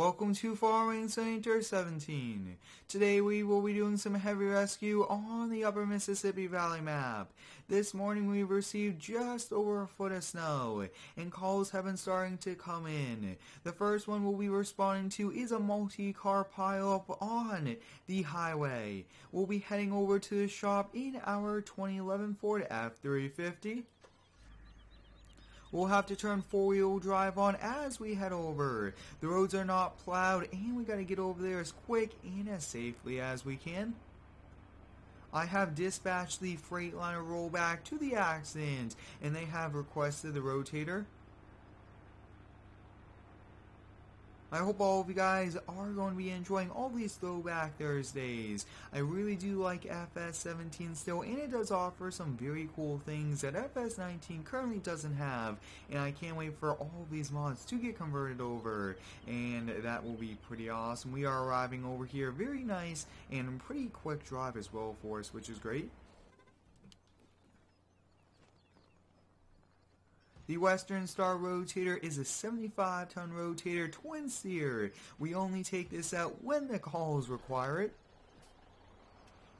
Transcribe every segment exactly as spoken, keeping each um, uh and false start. Welcome to Farming Simulator seventeen. Today we will be doing some heavy rescue on the Upper Mississippi Valley map. This morning we received just over a foot of snow, and calls have been starting to come in. The first one we'll be responding to is a multi-car pileup on the highway. We'll be heading over to the shop in our twenty eleven Ford F three fifty. We'll have to turn four-wheel drive on as we head over. The roads are not plowed, and we got to get over there as quick and as safely as we can. I have dispatched the Freightliner rollback to the accident, and they have requested the Rotator. I hope all of you guys are going to be enjoying all these Throwback Thursdays. I really do like F S seventeen still, and it does offer some very cool things that F S nineteen currently doesn't have, and I can't wait for all of these mods to get converted over, and that will be pretty awesome. We are arriving over here, very nice, and pretty quick drive as well for us, which is great. The Western Star Rotator is a seventy-five ton Rotator twin steer. We only take this out when the calls require it.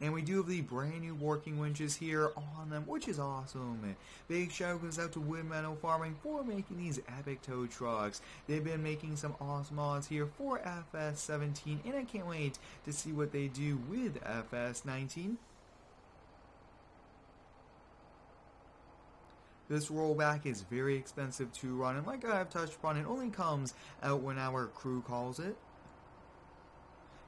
And we do have the brand new working winches here on them, which is awesome. Big shout goes out to Wind Metal Farming for making these epic tow trucks. They've been making some awesome mods here for F S seventeen, and I can't wait to see what they do with F S nineteen. This rollback is very expensive to run, and like I have touched upon, it only comes out when our crew calls it.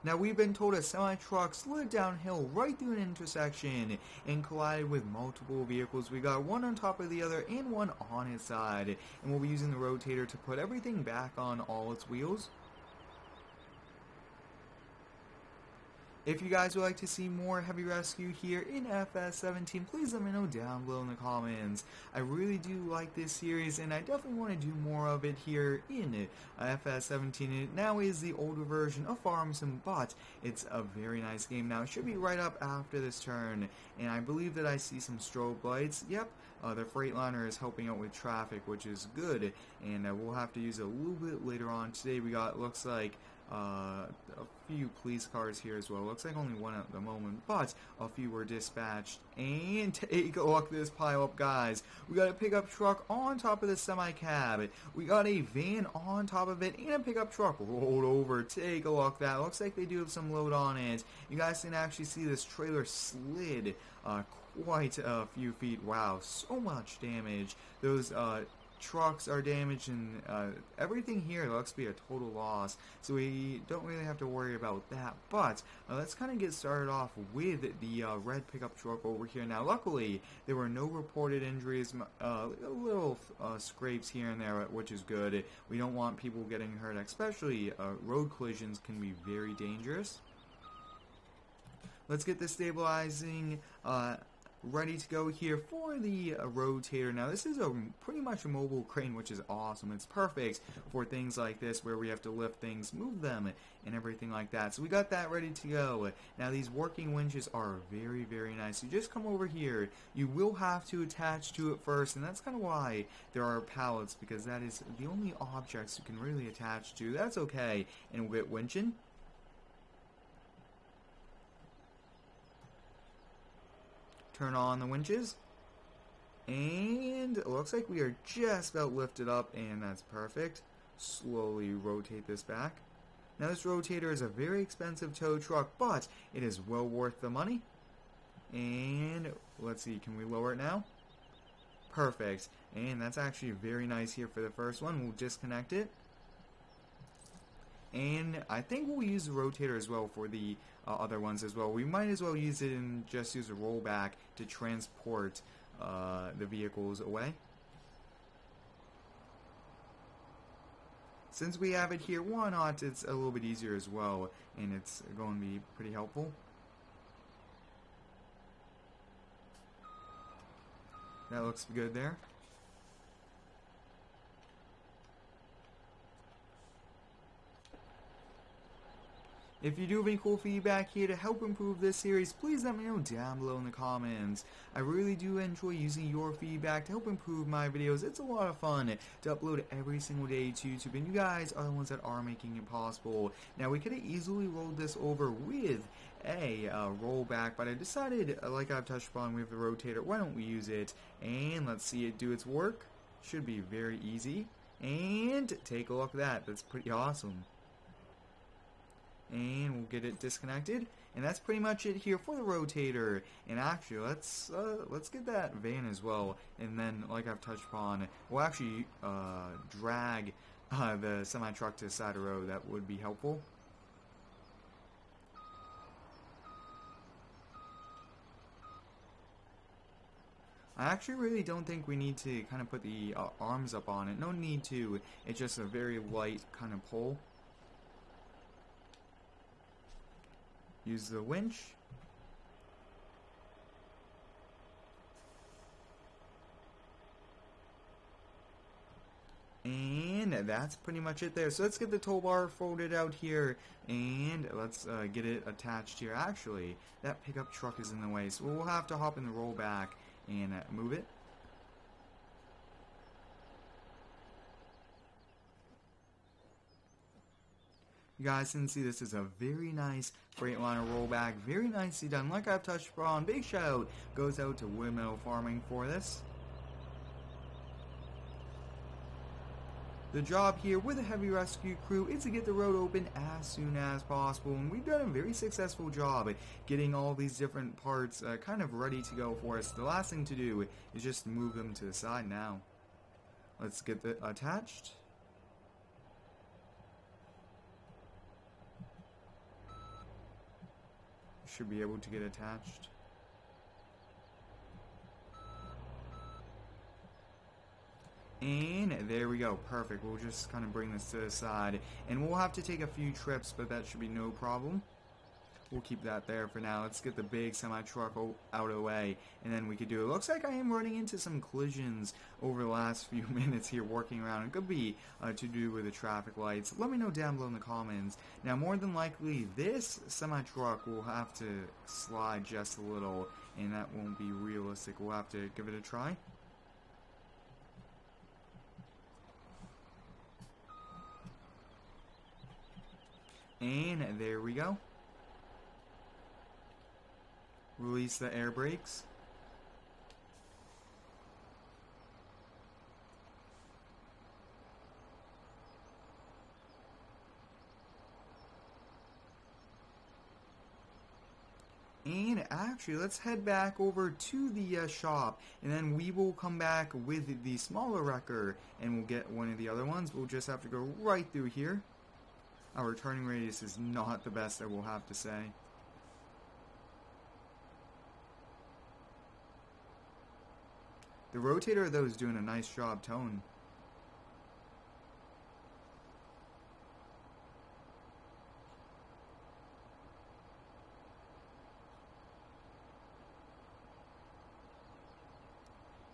Now, we've been told a semi-truck slid downhill right through an intersection and collided with multiple vehicles. We got one on top of the other and one on its side, and we'll be using the Rotator to put everything back on all its wheels. If you guys would like to see more heavy rescue here in F S seventeen, please let me know down below in the comments. I really do like this series, and I definitely want to do more of it here in F S seventeen. It now is the older version of Farmson, but it's a very nice game now. It should be right up after this turn, and I believe that I see some strobe lights. Yep, uh, the Freightliner is helping out with traffic, which is good, and uh, we'll have to use it a little bit later on today. We got, looks like, Uh, a few police cars here as well. Looks like only one at the moment, but a few were dispatched. And take a look at this pile up, guys. We got a pickup truck on top of the semi cab. We got a van on top of it, and a pickup truck rolled over. Take a look at that. Looks like they do have some load on it. You guys can actually see this trailer slid uh, quite a few feet. Wow, so much damage. Those uh, trucks are damaged, and uh, everything here looks to be a total loss, so we don't really have to worry about that. But uh, let's kind of get started off with the uh, red pickup truck over here. Now, luckily, there were no reported injuries, uh, little uh, scrapes here and there, which is good. We don't want people getting hurt, especially uh, road collisions can be very dangerous. Let's get the stabilizing uh, ready to go here for the uh, Rotator. Now, this is a pretty much a mobile crane, which is awesome. It's perfect for things like this where we have to lift things, move them, and everything like that. So we got that ready to go. Now, these working winches are very, very nice. You just come over here. You will have to attach to it first, and that's kind of why there are pallets, because that is the only objects you can really attach to. That's okay, and we'll get winching. Turn on the winches, and it looks like we are just about lifted up, and that's perfect. Slowly rotate this back. Now, this Rotator is a very expensive tow truck, but it is well worth the money. And let's see, can we lower it now? Perfect. And that's actually very nice here for the first one. We'll disconnect it. And I think we'll use the Rotator as well for the uh, other ones as well. We might as well use it and just use a rollback to transport uh, the vehicles away. Since we have it here, why not? It's a little bit easier as well, and it's going to be pretty helpful. That looks good there. If you do have any cool feedback here to help improve this series, please let me know down below in the comments. I really do enjoy using your feedback to help improve my videos. It's a lot of fun to upload every single day to YouTube, and you guys are the ones that are making it possible. Now, we could have easily rolled this over with a uh, rollback, but I decided, like I've touched upon, we have the rotator. Why don't we use it? And let's see it do its work. Should be very easy. And take a look at that. That's pretty awesome. And we'll get it disconnected, and that's pretty much it here for the rotator. And actually, let's uh, let's get that van as well, and then, like I've touched upon, we'll actually uh, drag uh, the semi-truck to the side of the road. That would be helpful. I actually really don't think we need to kind of put the uh, arms up on it. No need to. It's just a very light kind of pull. Use the winch. And that's pretty much it there. So let's get the tow bar folded out here, and let's uh, get it attached here. Actually, that pickup truck is in the way, so we'll have to hop in the rollback and uh, move it. You guys can see this is a very nice Freightliner rollback, very nicely done. Like I've touched upon, big shout out goes out to Wind Metal Farming for this. The job here with a heavy rescue crew is to get the road open as soon as possible, and we've done a very successful job at getting all these different parts uh, kind of ready to go for us. The last thing to do is just move them to the side now. Let's get the attached. Should be able to get attached. And there we go, perfect. We'll just kind of bring this to the side, and we'll have to take a few trips, but that should be no problem. We'll keep that there for now. Let's get the big semi-truck out of the way, and then we could do it. Looks like I am running into some collisions over the last few minutes here working around. It could be uh, to do with the traffic lights. Let me know down below in the comments. Now, more than likely, this semi-truck will have to slide just a little, and that won't be realistic. We'll have to give it a try. And there we go. Release the air brakes. And actually, let's head back over to the uh, shop, and then we will come back with the smaller wrecker, and we'll get one of the other ones. We'll just have to go right through here. Our turning radius is not the best, I will have to say. The rotator, though, is doing a nice job towing.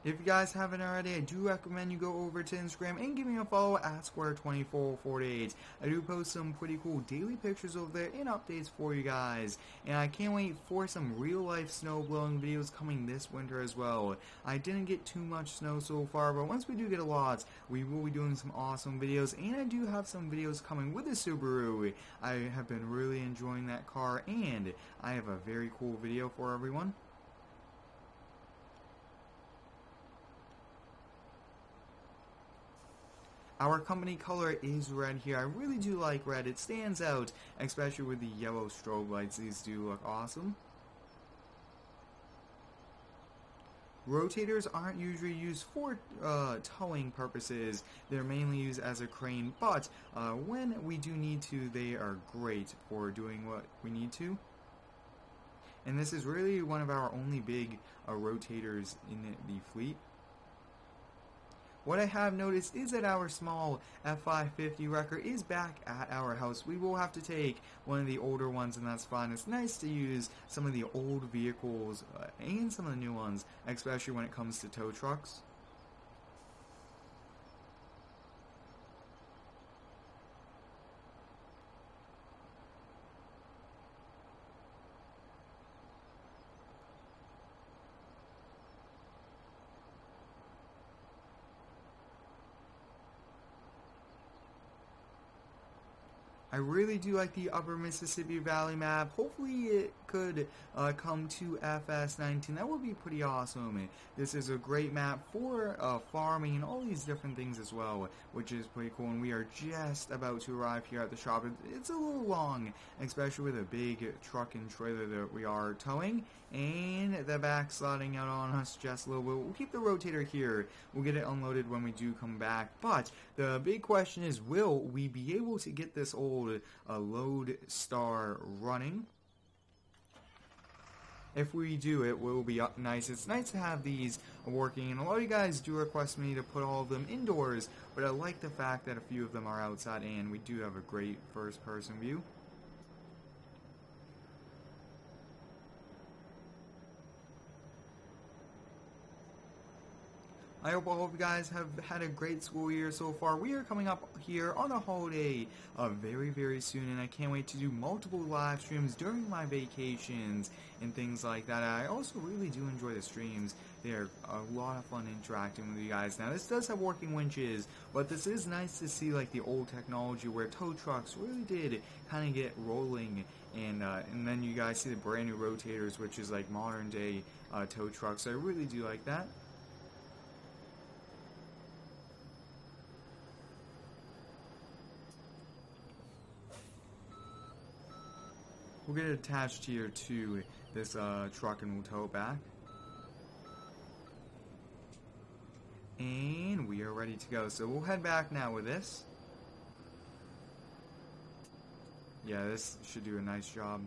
If you guys haven't already, I do recommend you go over to Instagram and give me a follow at Square twenty-four forty-eight. I do post some pretty cool daily pictures over there and updates for you guys. And I can't wait for some real-life snow-blowing videos coming this winter as well. I didn't get too much snow so far, but once we do get a lot, we will be doing some awesome videos. And I do have some videos coming with the Subaru. I have been really enjoying that car, and I have a very cool video for everyone. Our company color is red here. I really do like red. It stands out, especially with the yellow strobe lights. These do look awesome. Rotators aren't usually used for uh, towing purposes. They're mainly used as a crane, but uh, when we do need to, they are great for doing what we need to. And this is really one of our only big uh, rotators in the fleet. What I have noticed is that our small F five fifty wrecker is back at our house. We will have to take one of the older ones, and that's fine. It's nice to use some of the old vehicles uh, and some of the new ones, especially when it comes to tow trucks. I really do like the Upper Mississippi Valley map. Hopefully it could uh, come to F S nineteen. That would be pretty awesome. This is a great map for uh, farming and all these different things as well, which is pretty cool. And we are just about to arrive here at the shop. It's a little long, especially with a big truck and trailer that we are towing. And the back sliding out on us just a little bit. We'll keep the rotator here. We'll get it unloaded when we do come back. But the big question is, will we be able to get this old a Load Star running? If we do, it will be up nice. It's nice to have these working, and a lot of you guys do request me to put all of them indoors, but I like the fact that a few of them are outside, and we do have a great first person view. I hope all of you guys have had a great school year so far. We are coming up here on a holiday uh, very, very soon, and I can't wait to do multiple live streams during my vacations and things like that. I also really do enjoy the streams. They're a lot of fun interacting with you guys. Now, this does have working winches, but this is nice to see, like, the old technology where tow trucks really did kind of get rolling, and uh, and then you guys see the brand new rotators, which is like modern day uh, tow trucks. I really do like that. We'll get it attached here to this uh, truck and we'll tow it back. And we are ready to go. So we'll head back now with this. Yeah, this should do a nice job.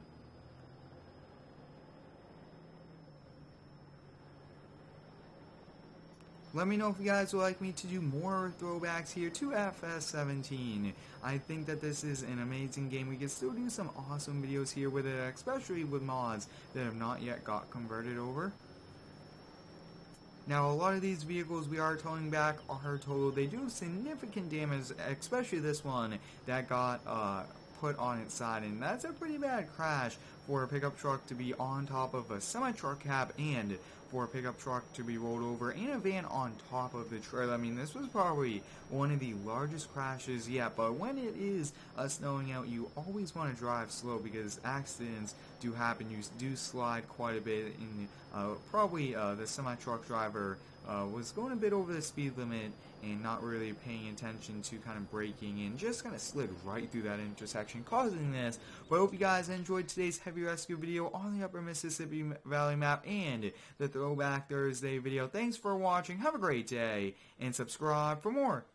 Let me know if you guys would like me to do more throwbacks here to F S seventeen. I think that this is an amazing game. We can still do some awesome videos here with it, especially with mods that have not yet got converted over. Now, a lot of these vehicles we are towing back are totaled. They do significant damage, especially this one that got uh, put on its side, and that's a pretty bad crash for a pickup truck to be on top of a semi-truck cab, and for a pickup truck to be rolled over, and a van on top of the trailer. I mean, this was probably one of the largest crashes yet, but when it is uh, snowing out, you always want to drive slow because accidents do happen. You do slide quite a bit, and uh, probably uh, the semi-truck driver uh, was going a bit over the speed limit and not really paying attention to kind of braking, and just kind of slid right through that intersection, causing this. But I hope you guys enjoyed today's heavy rescue video on the Upper Mississippi Valley map and the Throwback Thursday video. Thanks for watching, have a great day, and subscribe for more.